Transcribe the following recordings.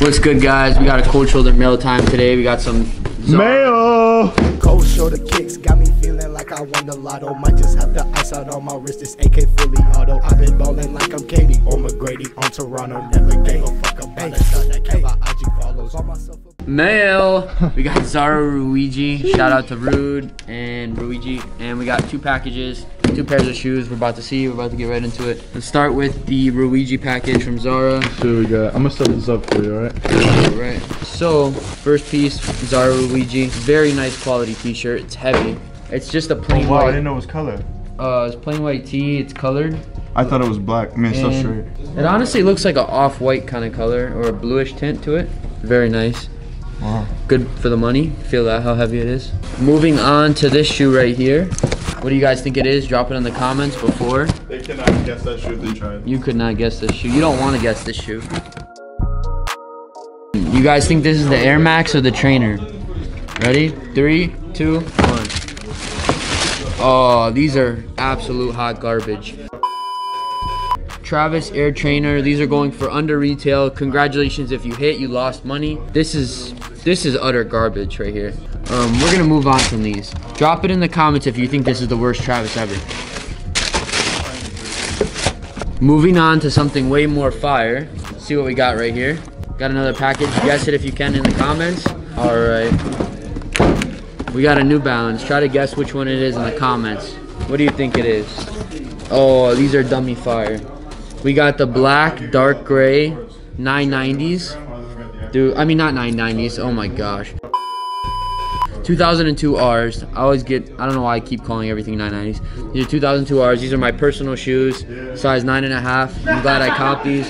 What's good, guys? We got a Cold Shoulder mail time today. We got some mail. Cold Shoulder Kicks got me feeling like I won the lotto. Might just have the ice out on my wrist. It's AK fully auto. I've been balling like I'm Katie or McGrady on Toronto. Never gave a fuck about it. Mail. We got Zara Ruigi. Shout out to Rude and Ruigi. And we got two packages, two pairs of shoes. We're about to get right into it. Let's start with the Ruigi package from Zara. So we got, I'm gonna set this up for you, all right? All right. So first piece, Zara Ruigi. Very nice quality t-shirt. It's heavy. It's just a plain white. I didn't know it was colored. It's plain white tee. It's colored. I thought it was black. I mean, it's so straight. It honestly looks like an off-white kind of color or a bluish tint to it. Very nice. Wow. Good for the money. Feel that, how heavy it is. Moving on to this shoe right here. What do you guys think it is? Drop it in the comments before. They cannot guess that shoe if they tried. You could not guess this shoe. You don't want to guess this shoe. You guys think this is the Air Max or the Trainer? Ready? 3, 2, 1. Oh, these are absolute hot garbage. Travis Air Trainer. These are going for under retail. Congratulations if you hit, you lost money. This is utter garbage right here. We're gonna move on from these. Drop it in the comments if you think this is the worst Travis ever. Moving on to something way more fire. Let's see what we got right here. Got another package. Guess it if you can in the comments. All right. We got a New Balance. Try to guess which one it is in the comments. What do you think it is? Oh, these are dummy fire. We got the black, dark gray, 990s. Dude, I mean not 990s, oh my gosh. 2002 Rs. I always get, I don't know why I keep calling everything 990s. These are 2002 Rs. These are my personal shoes, size 9.5. I'm glad I copped these.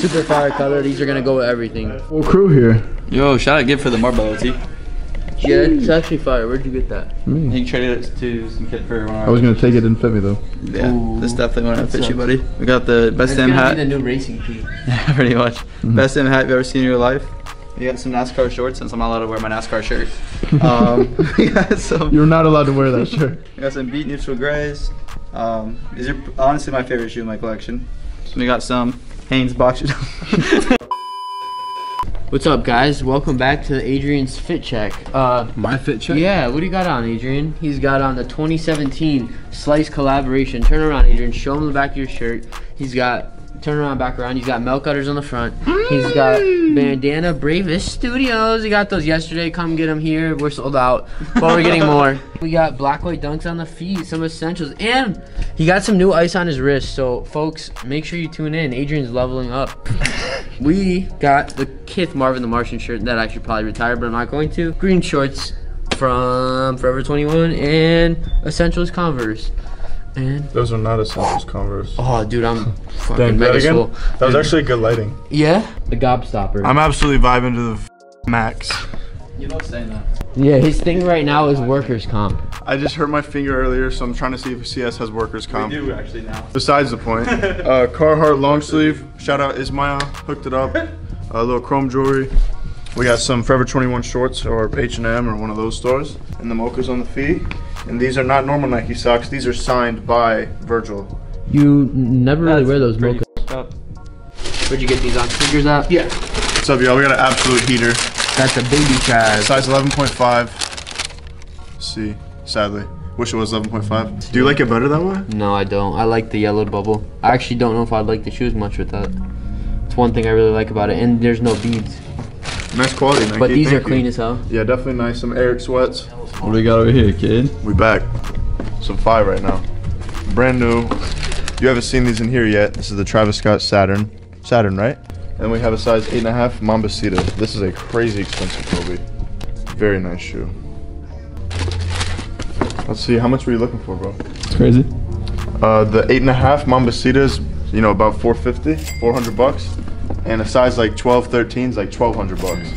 Super fire color, these are gonna go with everything. Whole crew here. Yo, shout out Gib for the Marbella tee. Yeah, it's actually fire. Where'd you get that? Me. He traded it to some kid for one. I was gonna take it, didn't fit me though. Yeah, ooh, this definitely went to fit you, buddy. We got the best damn hat. Be the new racing team. Yeah, pretty much. Mm-hmm. Best damn hat you've ever seen in your life. We got some NASCAR shorts since I'm not allowed to wear my NASCAR shirt. We got some. You're not allowed to wear that shirt. We got some beet neutral grays. These are honestly my favorite shoe in my collection. So we got some Hanes boxers. What's up, guys? Welcome back to Adrian's fit check. My fit check? Yeah, what do you got on, Adrian? He's got on the 2017 Slice collaboration. Turn around, Adrian. Show him the back of your shirt. He's got, turn around, back around. He's got Mel Cutters on the front. He's got Bandana Bravest Studios. He got those yesterday. Come get them here. We're sold out, but we're getting more. We got black white Dunks on the feet, some essentials, and he got some new ice on his wrist. So, folks, make sure you tune in. Adrian's leveling up. We got the Kith Marvin the Martian shirt that I should probably retire, but I'm not going to. Green shorts from Forever 21 and Essentials Converse. And those are not Essentials Converse. Oh, dude, I'm fucking mega slow. That was actually good lighting. Yeah? The Gobstopper. I'm absolutely vibing to the max. You don't say that. Yeah, his thing right now is workers' comp. I just hurt my finger earlier, so I'm trying to see if CS has workers' comp. We do actually now. Besides the point. Carhartt long sleeve. Shout out Ismail. Hooked it up. A little chrome jewelry. We got some Forever 21 shorts or H&M or one of those stores. And the mochas on the feet. And these are not normal Nike socks. These are signed by Virgil. You never really wear those mochas. Where'd you get these on? Sneakers out? Yeah. What's up, y'all? We got an absolute heater. That's a baby Chaz. Size 11.5. See, sadly. Wish it was 11.5. Do you like it better that way? No, I don't. I like the yellow bubble. I actually don't know if I'd like the shoes much with that. It's one thing I really like about it, and there's no beads. Nice quality, Nike. But these are clean as hell. Yeah, definitely nice. Some Eric sweats. What do we got over here, kid? We back. Some fire right now. Brand new. You haven't seen these in here yet. This is the Travis Scott Saturn. Saturn, right? And we have a size 8.5 Mambacita. This is a crazy expensive Kobe. Very nice shoe. Let's see, how much were you looking for, bro? It's crazy. The 8.5 Mambacita is, you know, about $400 bucks. And a size like 12, 13 is like 1,200 bucks.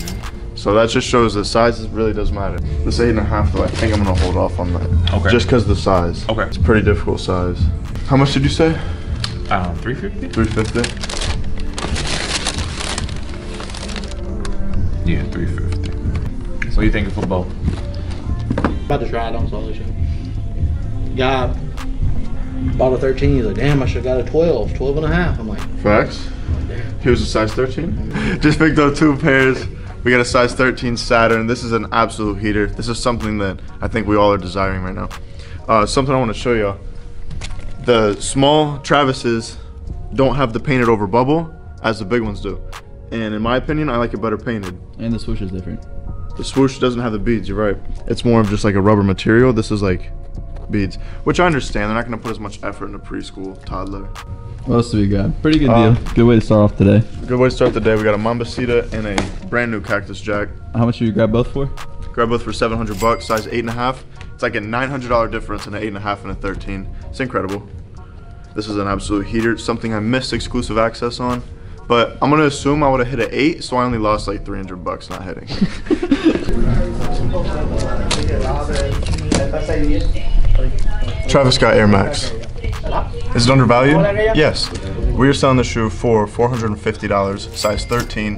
So that just shows that sizes really does matter. This 8.5 though, I think I'm gonna hold off on that. Okay. Just because of the size. Okay. It's a pretty difficult size. How much did you say? 350? 350. Yeah, 350. So what do you think of football? About to try it on solo show. Got bought a 13, he's like, damn, I should have got a 12 and a half. I'm like, facts? Oh, damn. He was a size 13. Just picked up two pairs. We got a size 13 Saturn. This is an absolute heater. This is something that I think we all are desiring right now. Something I want to show y'all. The small Travises don't have the painted over bubble as the big ones do. And in my opinion, I like it better painted. And the swoosh is different. The swoosh doesn't have the beads, you're right. It's more of just like a rubber material. This is like beads, which I understand. They're not gonna put as much effort in a preschool toddler. What else do we got? Pretty good deal. Good way to start off today. Good way to start the day. We got a Mambacita and a brand new Cactus Jack. How much did you grab both for? Grab both for 700 bucks, size 8.5. It's like a $900 difference in an 8.5 and a 13. It's incredible. This is an absolute heater. Something I missed exclusive access on. But I'm gonna assume I would have hit an 8, so I only lost like 300 bucks not hitting. Travis Scott Air Max. Is it undervalued? Yes. We are selling the shoe for $450, size 13.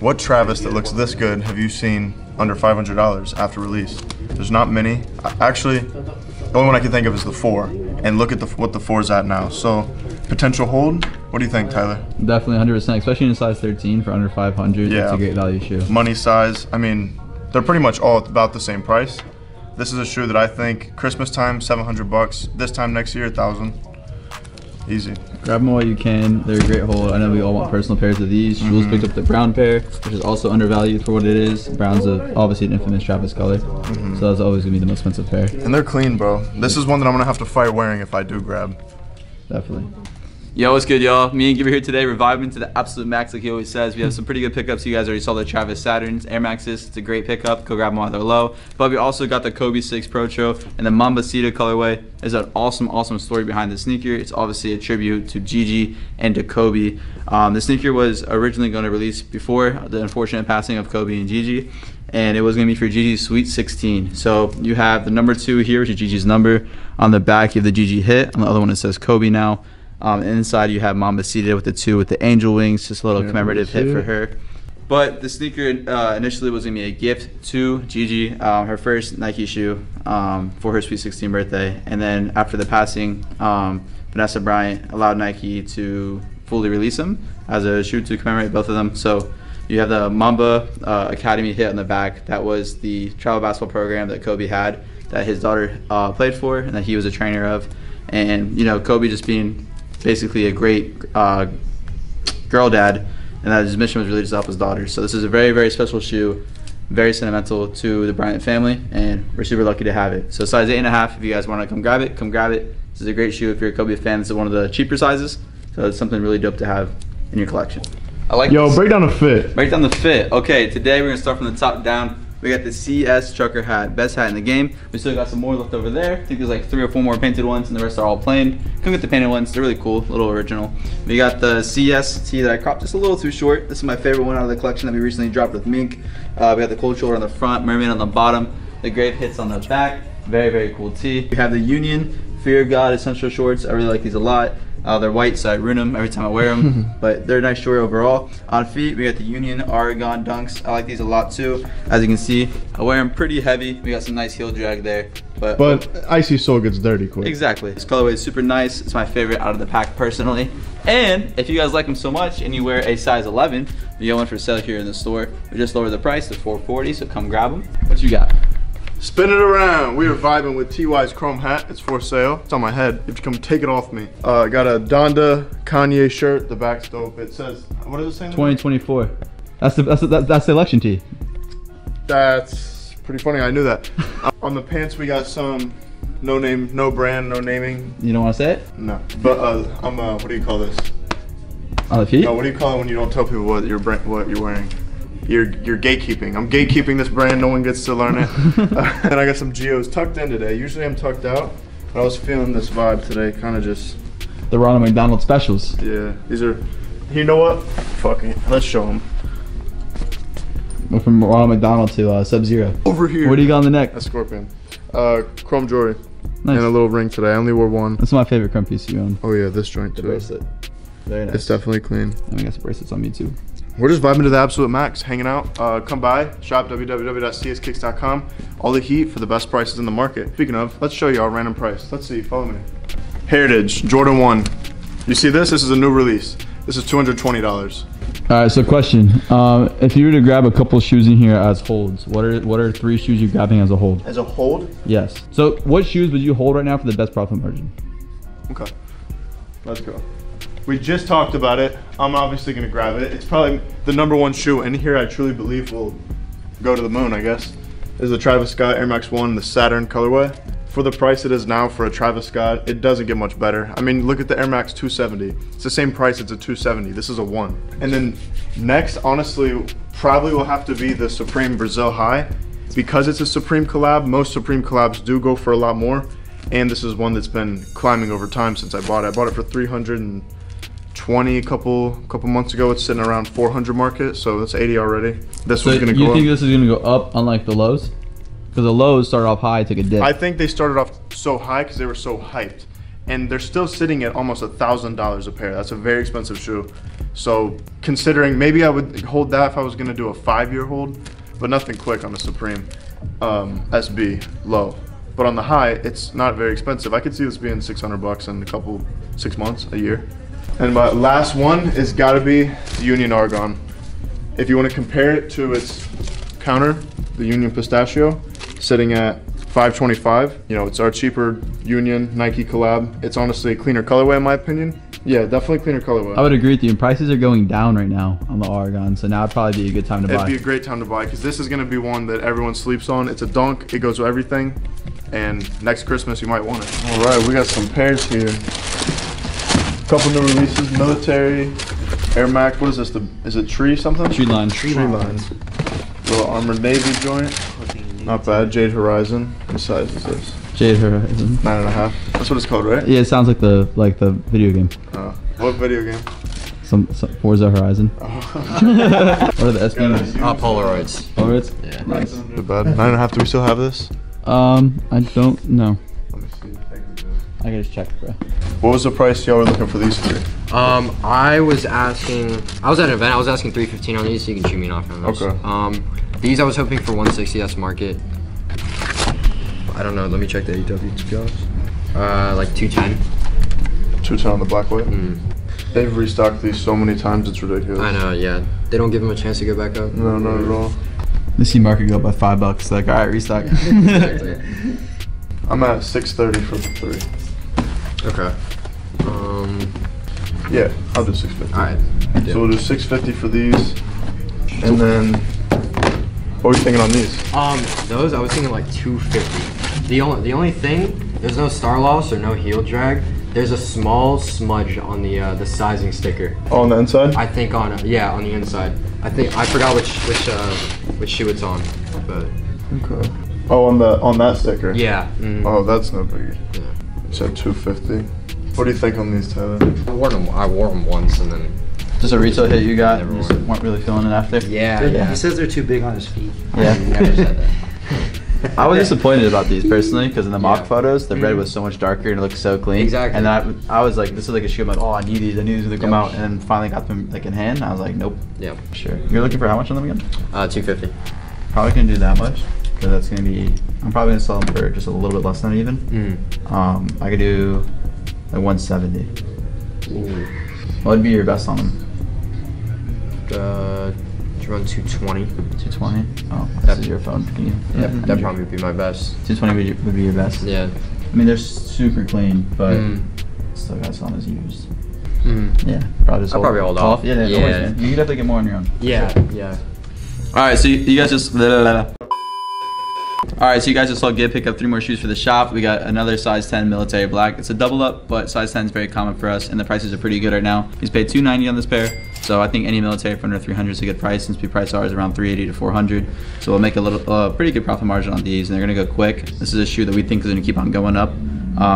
What Travis that looks this good have you seen under $500 after release? There's not many. Actually, the only one I can think of is the 4. And look at what the 4's at now. So, potential hold. What do you think, Tyler? Definitely 100%, especially in size 13 for under 500. Yeah. It's a great value shoe. Money size. I mean, they're pretty much all about the same price. This is a shoe that I think Christmas time, 700 bucks. This time next year, 1,000. Easy. Grab them while you can. They're a great hold. I know we all want personal pairs of these. Jules picked up the brown pair, which is also undervalued for what it is. Brown's obviously an infamous Travis color, so that's always gonna be the most expensive pair. And they're clean, bro. This is one that I'm gonna have to fight wearing if I do grab. Definitely. Yo, what's good, y'all? Me and Gibby here today, reviving to the absolute max like he always says. We have some pretty good pickups. You guys already saw the Travis Saturns, Air Maxes. It's a great pickup. Go grab them while they're low. But we also got the Kobe 6 Pro Tro and the Mambacita colorway. There's an awesome, awesome story behind the sneaker. It's obviously a tribute to Gigi and to Kobe. The sneaker was originally going to release before the unfortunate passing of Kobe and Gigi, and it was going to be for Gigi's Sweet 16. So you have the number 2 here, which is Gigi's number. On the back, you have the Gigi hit. On the other one, it says Kobe now. Inside you have Mambacita with the 2 with the angel wings, just a little commemorative hit for her. But the sneaker initially was going to be a gift to Gigi, her first Nike shoe for her Sweet 16 birthday. And then after the passing, Vanessa Bryant allowed Nike to fully release them as a shoe to commemorate both of them. So you have the Mamba Academy hit on the back. That was the travel basketball program that Kobe had, that his daughter played for and that he was a trainer of. And, you know, Kobe just being basically a great girl dad, and that his mission was really just to help his daughter. So this is a very, very special shoe, very sentimental to the Bryant family, and we're super lucky to have it. So size 8.5, if you guys want to come grab it, come grab it. This is a great shoe. If you're a Kobe fan, this is one of the cheaper sizes, so it's something really dope to have in your collection. I like Yo, this. Break down the fit. Break down the fit. Okay, today we're gonna start from the top down. We got the CS trucker hat, best hat in the game. We still got some more left over there. I think there's like 3 or 4 more painted ones, and the rest are all plain. Come get the painted ones, they're really cool, a little original. We got the CS tee that I cropped just a little too short. This is my favorite one out of the collection that we recently dropped with Mink. We got the cold shoulder on the front, mermaid on the bottom, the grave hits on the back. Very, very cool tee. We have the Union Fear God essential shorts. I really like these a lot. They're white, so I ruin them every time I wear them, but they're a nice short overall. On feet, we got the Union Aragon Dunks. I like these a lot too. As you can see, I wear them pretty heavy. We got some nice heel drag there. But icy sole gets dirty quick. Exactly. This colorway is super nice. It's my favorite out of the pack personally. And if you guys like them so much and you wear a size 11, we got one for sale here in the store. We just lowered the price to $440, so come grab them. What you got? Spin it around. We are vibing with TY's Chrome hat. It's for sale. It's on my head. You have to come take it off me. I got a Donda Kanye shirt. The back's dope. It says, what is it saying? 2024. That's the election tee. That's pretty funny. I knew that. On the pants, we got some no name, no brand, no naming. You don't want to say it? No. But I'm what do you call this? On the feet? No, what do you call it when you don't tell people what your brand, what you're wearing? You're gatekeeping. I'm gatekeeping this brand. No one gets to learn it. And I got some Geos tucked in today. Usually I'm tucked out, but I was feeling this vibe today. Kind of just the Ronald McDonald specials. Yeah, these are. You know what? Fuck it. Let's show them. Went from Ronald McDonald to Sub-Zero. Over here. What do you got on the neck? A scorpion. Chrome jewelry. Nice. And a little ring today. I only wore one. That's my favorite chrome piece you own. Oh yeah, this joint too. The bracelet. Very nice. It's definitely clean. And we got some bracelets on me too. We're just vibing to the absolute max, hanging out. Come by, shop www.cskicks.com. All the heat for the best prices in the market. Speaking of, let's show you our random price. Let's see, follow me. Heritage, Jordan 1. You see this? This is a new release. This is $220. All right, so question. If you were to grab a couple shoes in here as holds, what are three shoes you're grabbing as a hold? As a hold? Yes. So what shoes would you hold right now for the best profit margin? Okay, let's go. We just talked about it. I'm obviously gonna grab it. It's probably the #1 shoe in here I truly believe will go to the moon, I guess. Is the Travis Scott Air Max 1, the Saturn colorway. For the price it is now for a Travis Scott, it doesn't get much better. I mean, look at the Air Max 270. It's the same price, it's a 270. This is a 1. And then next, honestly, probably will have to be the Supreme Brazil High. Because it's a Supreme collab, most Supreme collabs do go for a lot more. And this is one that's been climbing over time since I bought it. I bought it for 320 a couple months ago. It's sitting around 400 market, so that's 80 already. This one's gonna go up. You think this is gonna go up unlike the lows? Because the lows started off high, took a dip. I think they started off so high because they were so hyped. And they're still sitting at almost $1,000 a pair. That's a very expensive shoe. So considering, maybe I would hold that if I was gonna do a 5-year hold, but nothing quick on the Supreme SB low. But on the high, it's not very expensive. I could see this being 600 bucks in a couple, 6 months, a year. And my last one is gotta be the Union Aragon. If you wanna compare it to its counter, the Union Pistachio, sitting at $525. You know, it's our cheaper Union Nike collab. It's honestly a cleaner colorway in my opinion. Yeah, definitely cleaner colorway. I would agree with you, and prices are going down right now on the Aragon, so now would probably be a good time to buy. It'd be a great time to buy, because this is gonna be one that everyone sleeps on. It's a dunk, it goes with everything, and next Christmas you might want it. All right, we got some pairs here. A couple new releases, military, Air Max, what is this, is it tree something? Tree line. Tree lines. Little armored navy joint. Not bad. Jade Horizon. What size is this? Jade Horizon. 9.5. That's what it's called, right? Yeah, it sounds like the video game. Oh. What video game? Some Forza Horizon. Oh. What are the SB? Yeah, Polaroids. Polaroids? Yeah. Nice. Not bad. 9.5. Do we still have this? I don't know. Let me see. I can just check, bro. What was the price y'all were looking for these three? I was at an event. I was asking $315 on these, so you can shoot me an offer on those. Okay. These I was hoping for 160. That's market. I don't know. Let me check the AW scales. Like 210. 210 on the black white. Mm. They've restocked these so many times. It's ridiculous. I know. Yeah. They don't give them a chance to go back up. No, not at all. They see market go up by $5. Like, all right, restock. Exactly. I'm at 630 for the three. Okay. Yeah, I'll do 650. All right. So we'll do 650 for these, and then. What were you thinking on these? Those I was thinking like 250. The only thing, there's no star loss or no heel drag. There's a small smudge on the sizing sticker. Oh, on the inside? I think on yeah, on the inside. I think I forgot which shoe it's on, but. Okay. Oh, on that sticker. Yeah. Mm-hmm. Oh, that's no biggie. Yeah. So 250. What do you think on these, Tyler? I wore them once and then. Just a retail hit you got, and just weren't really feeling it after? Yeah, yeah. He says they're too big on his feet. Yeah. I never said that. I was disappointed about these personally, because in the mock photos, the red was so much darker and it looked so clean. Exactly. And I was like, this is like a shoe, I'm like, oh, I need these to come out, and then finally got them like in hand, and I was like, nope. Yeah. Sure. You're looking for how much on them again? 250. Probably gonna do that much, because that's gonna be, I'm probably gonna sell them for just a little bit less than even. Mm. I could do like 170. Ooh. What would be your best on them? Run 220. 220? Oh, that's your phone. That probably would be my best. 220 would be your best? Yeah. I mean, they're super clean, but still got some as used. Mm. Yeah, probably just I'll probably hold off. Yeah, yeah. Always, man. You could definitely get more on your own. Yeah, sure. Yeah. All right, so you guys just... All right, so you guys just saw Gib pick up 3 more shoes for the shop. We got another size 10 military black. It's a double up, but size 10 is very common for us, and the prices are pretty good right now. He's paid $290 on this pair, so I think any military for under $300 is a good price, since we price ours around $380 to $400. So we'll make a little, pretty good profit margin on these, and they're gonna go quick. This is a shoe that we think is gonna keep on going up.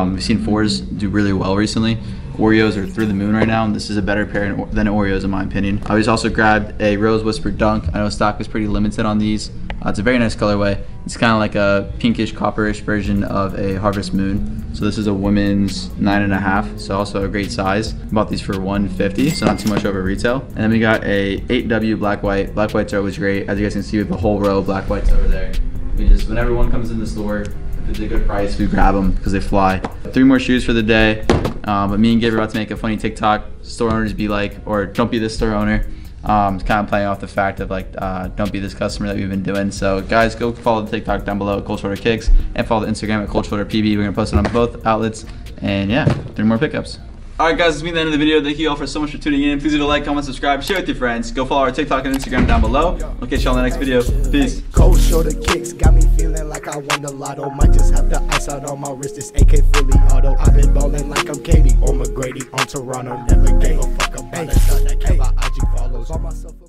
We've seen fours do really well recently. Oreos are through the moon right now, and this is a better pair than Oreos in my opinion. I just also grabbed a Rose Whisper Dunk. I know stock is pretty limited on these. It's a very nice colorway. It's kind of like a pinkish, copperish version of a Harvest Moon. So this is a women's 9.5, so also a great size. Bought these for $150, so not too much over retail. And then we got a 8W black white. Black whites are always great. As you guys can see, we have a whole row of black whites over there. We just, whenever one comes in the store, if it's a good price, we grab them because they fly. 3 more shoes for the day. But me and Gabe are about to make a funny TikTok. Store owners be like, or don't be this store owner. It's kind of playing off the fact of like, don't be this customer that we've been doing. So guys, go follow the TikTok down below, Cold Shoulder Kicks, and follow the Instagram at Cold Shoulder PB. We're gonna post it on both outlets, and yeah, 3 more pickups. All right, guys, it's me at the end of the video. Thank you all for so much for tuning in. Please leave a like, comment, subscribe, share with your friends. Go follow our TikTok and Instagram down below. We'll catch y'all in the next video. Peace. Cold Shoulder Kicks got me feeling like I won the lotto. Might just have the ice out on my wrist. This AK fully auto. I've been balling like I'm Katie or McGrady on Toronto. Never gave a fuck about a shot that came by IG follows.